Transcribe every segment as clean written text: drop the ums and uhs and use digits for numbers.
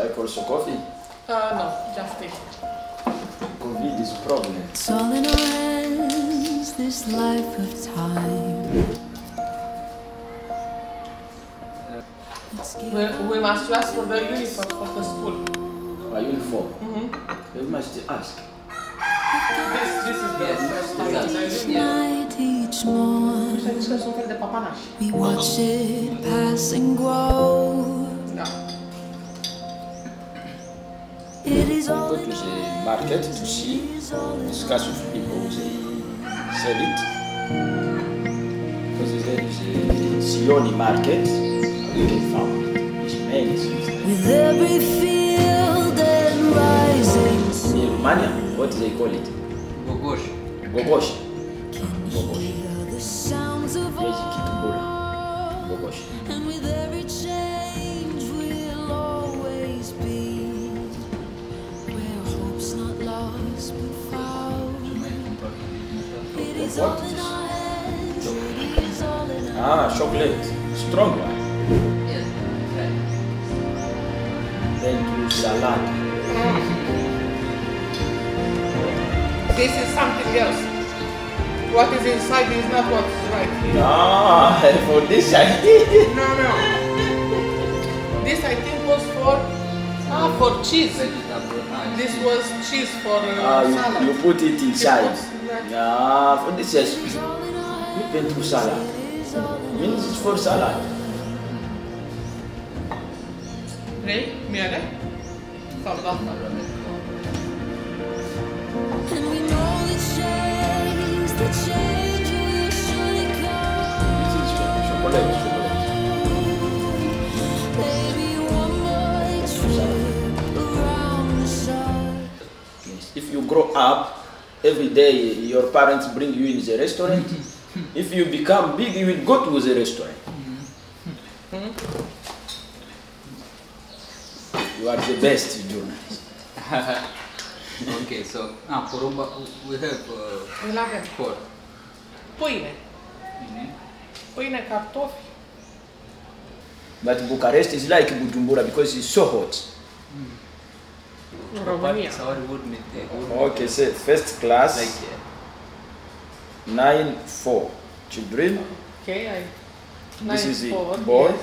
Like also coffee? No, just tea. Covid is a problem. It's all in our hands, this life of time. We must ask for the uniform of the school. A uniform? Mm-hmm. We must ask. This is the first time. Each morning, we watch it pass and grow. It is all in the market to see, discuss with people, they sell it. Because there is a Sioni market, a little farm, it's amazing. With every field and rising sun. In Romania, what do they call it? Bogos. Bogos. Bogos. Bujumbura. Bogos. And with every change we'll always be. What is chocolate? Ah, chocolate. Strong one. Yeah, right. Then you salad. This is something else. What is inside is not what is right here. Ah, for this I think. No, no. This I think was for cheese. This was cheese for salad. You put it inside. Yeah, for this is pentru salad. Means it's for salad. Rei, miere, salad. And we know the change, will surely come. This is chocolate. If you grow up, every day your parents bring you in the restaurant. If you become big, you will go to the restaurant. You are the best journalist. Okay, so Porumba, we have four. Puine. Puine, cartofi. But Bucharest is like Bujumbura because it's so hot. Romania. Okay, so first class, like, 9-4 children. Okay, this is four, boy. Yes.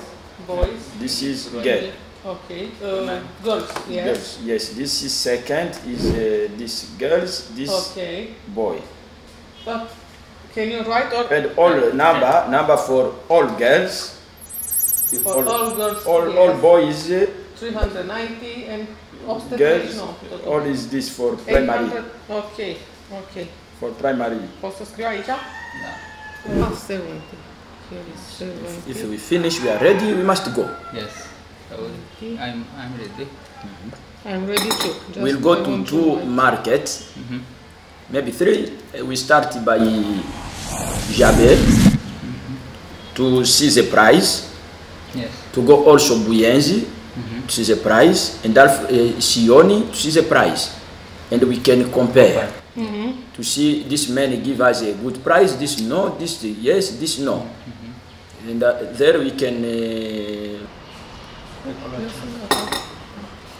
Boys. This is girl. Okay, girls. Yes. Girls. Yes. This is second. Is this girls? This okay. Boy. But can you write all? And all number for all girls. For all girls. All yes. All boys. 390 and. Girls, all is this for primary. Okay, okay. For primary. No. 70. If we finish, we are ready. We must go. Yes, I'm ready. Mm-hmm. I'm ready too. Just we'll go to two markets, mm-hmm. Maybe three. We start by Jabe to see the price. Yes. To go also Buyenzi. To see the price, and Sioni to see the price, and we can compare to see this man give us a good price, this no, this yes, this no, and there we can.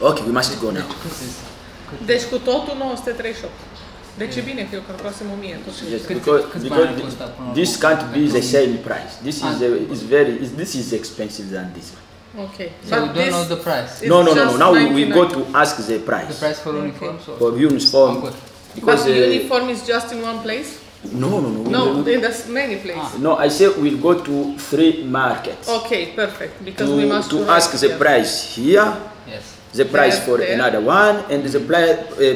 Okay, we must go now. Deci cu totul 938. Deci e bine că eu croasem 1000. Because this can't be the same price. This is this is expensive than this one. Okay. So but we don't know the price. No. Now we go to ask the price. The price for uniform. So for uniform. Because but the uniform is just in one place. No. In many places. Ah. No, I say we'll go to three markets. Okay, perfect. Because we must to ask the price here. Yes. The price for another one and the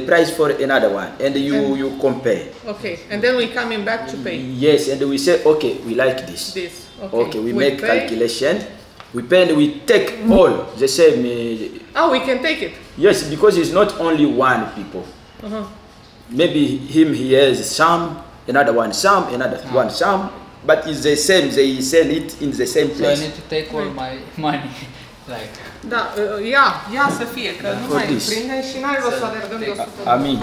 price for another one, and you compare. Okay, and then we coming back to pay. Yes, and we say okay, we like this. This. Okay, we make calculation. We pay and we take all the same. We can take it? Yes, because it's not only one people. Maybe him he has some, another one some, another one some, but it's the same, they sell it in the same place. So I need to take all my money. Like. Da, ia să fie, că nu mai prinde și n-ai rost să alergăm de 100. Amin.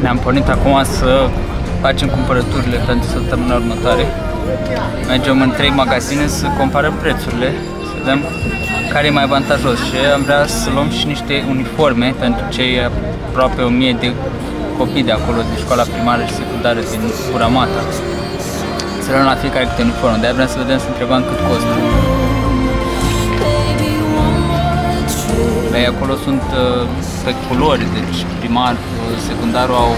Ne-am pornit acum să facem cumpărăturile pentru săptămâna următoare. Mergem în 3 magazine să comparăm prețurile, să vedem care e mai avantajos și am vrea să luăm și niște uniforme pentru cei aproape 1000 de copii de acolo, de școala primară și secundară din Scuramata. Să luăm la fiecare câte uniformă, de-aia vrem să vedem, să întrebăm cât costă. Ei, acolo sunt pe culori, deci primar, secundarul au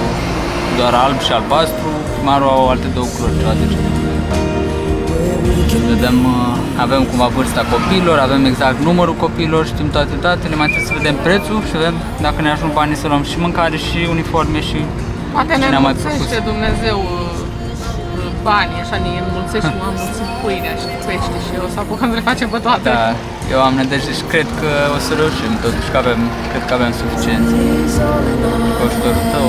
doar alb și albastru, primarul au alte două culori, ceva de genul. Vedem, avem cumva vârsta copiilor, avem exact numărul copiilor, știm toate datele, mai trebuie să vedem prețul și vedem dacă ne ajung banii să luăm și mâncare și uniforme și poate ne înmulțește Dumnezeu banii, așa ne înmulțește, mă înmulțim pâine și pește și o să apucăm să le facem pe toate. Da, eu am nădejde și cred că o să reușim, totuși că avem, cred că avem suficiență cu ajutorul tău.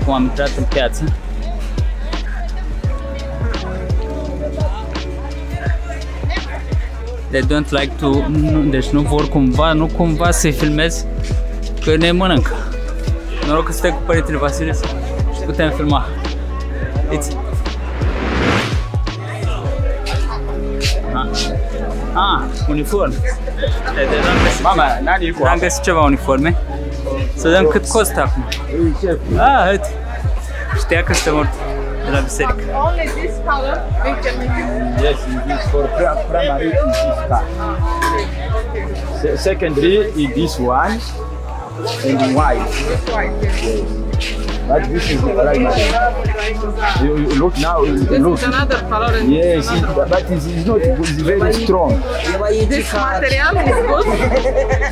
Acum am intrat în piață. They don't like to... Deci nu vor cumva, nu cumva să-i filmez că ne mănâncă. Noroc că suntem cu Părintele Vasile și putem filma. It's... Ah, uniform. Mama, n-am găsit ceva uniforme. Să vedem cât costă acum. Ah, uite. Știa că suntem mult de la biserică. Yes, for primary is this color. Secondary is this one and white. But this is the primary. You look now. Look. Yes, but it's not. It's very strong. This material is good.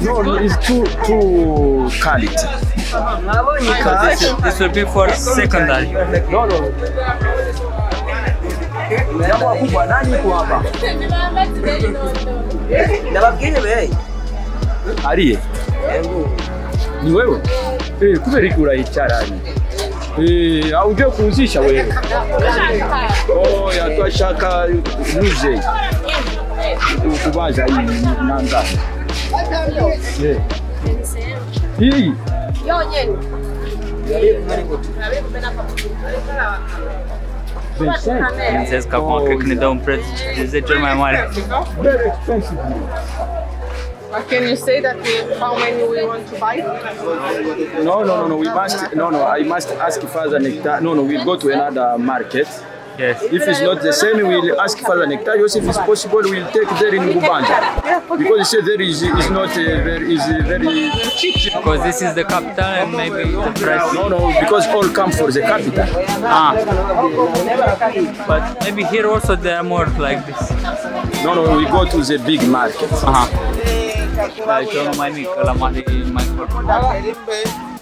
No, it's too quality. This will be for secondary. No. Arie. Nuevo. Cum e ricura aici, Arie? Audio cu zișa, băie. Oh, iată așa ca luzei. Cu baza aici, n-am dat. Ei! Bineînțeles că acum cred că ne dă un preț de 10 ori mai mare. Can you say that how many we want to buy? No. We must. No. I must ask Father Nectarie. No. We'll go to another market. Yes. If it's not the same, we'll ask Father Nectarie. Yes, if it's possible, we'll take there in Gubanda. Because he said there is not very cheap. Because this is the capital and maybe the price. No. Because all come for the capital. Ah. But maybe here also there are more like this. No. We go to the big market. Aici unul mai mic, ăla mare e mai mult.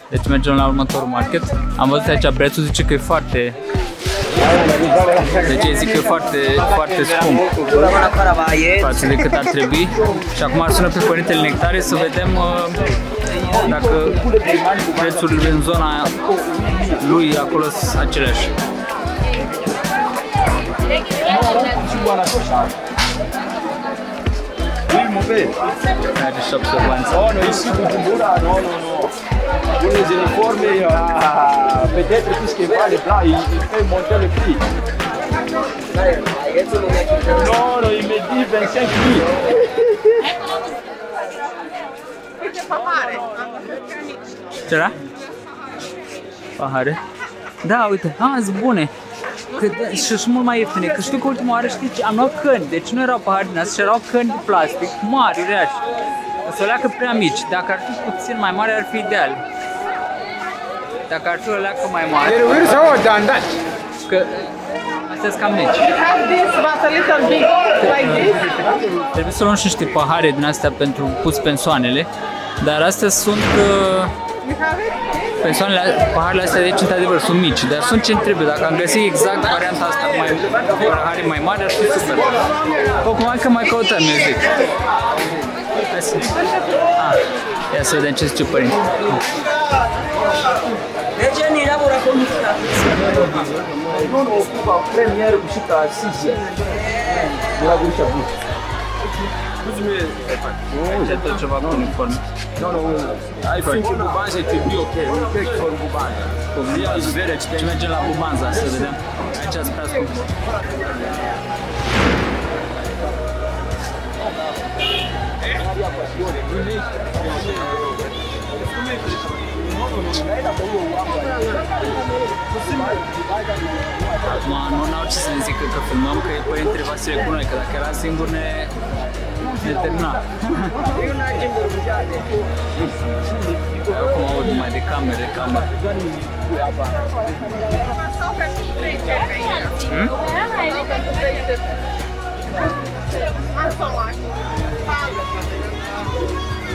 Deci mergem la următorul market. Am văzut aici prețul, zice că e foarte... Deci ei zic că e foarte scump față de cât ar trebui. Și acum ar sună pe Părintele Nectarie să vedem dacă prețurile în zona lui acolo sunt aceleași. Are și observanță. Oh, noi sunt Bujumbura, no. Bună uniforme, vedeți, puteți că vale, îi fai montele fii. No, îi medi 25 fii. Ce era? Pahare? Da, uite, sunt bune. Și sunt mult mai ieftine, că știu că ultima oară, știi, am luat căni, deci nu erau pahari din astea, erau căni de plastic, mari, uriași. O să o leacă prea mici, dacă ar fi puțin mai mare, ar fi ideal. Dacă ar fi o leacă mai mare... Că... astea sunt cam mici. Trebuie să luăm și niște pahare din astea pentru pus pensoanele, dar astea sunt... Persoanele, paharele astea, deci, într-adevăr, sunt mici, dar sunt ce trebuie. Dacă am găsit exact varianta asta, pahare mai mare, aș fi super. Acum că mai căutăm, eu zic. Hai să... Ah, ia să vedem ce zice părinte. Ce merge la Bubanza, să vedem. Aici ați prea scump. Acum, nu au ce să ne zică că filmăm, că e Părintele Vasile cu noi, că dacă era singur ne termina. Acum aud numai de camere.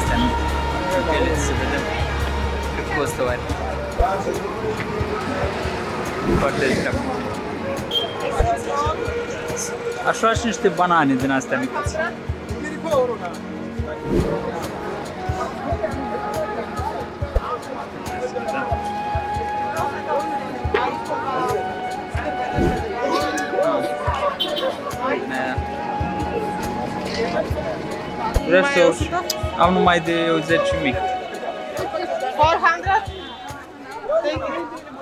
astea mici, ele să vedem cât costă oare. Foarte ridicat. Aș lua și niște banane din astea mici. Vreau să am numai de 10.000.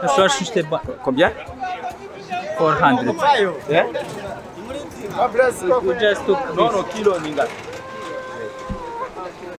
Aș lua și niște bani. Combien? 400. Yeah? Vreau să... Cugeați tu. 9 kg în gata.